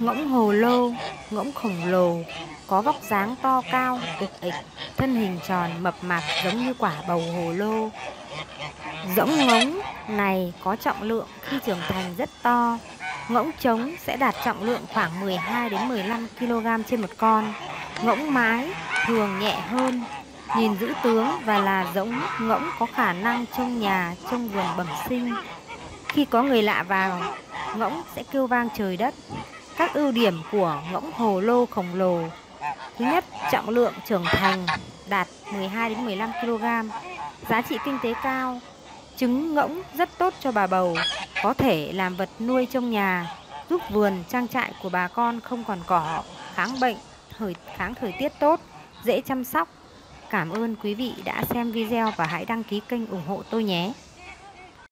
Ngỗng hồ lô, ngỗng khổng lồ, có vóc dáng to cao, ịch ịch, thân hình tròn mập mạp giống như quả bầu hồ lô. Rỗng ngỗng này có trọng lượng khi trưởng thành rất to. Ngỗng trống sẽ đạt trọng lượng khoảng 12 đến 15 kg trên một con. Ngỗng mái thường nhẹ hơn. Nhìn giữ tướng và là giống ngỗng có khả năng trông nhà, trông vườn bẩm sinh. Khi có người lạ vào, ngỗng sẽ kêu vang trời đất. Các ưu điểm của ngỗng hồ lô khổng lồ: thứ nhất, trọng lượng trưởng thành đạt 12 đến 15 kg, giá trị kinh tế cao. Trứng ngỗng rất tốt cho bà bầu, có thể làm vật nuôi trong nhà, giúp vườn trang trại của bà con không còn cỏ, kháng bệnh, kháng thời tiết tốt, dễ chăm sóc. Cảm ơn quý vị đã xem video và hãy đăng ký kênh ủng hộ tôi nhé.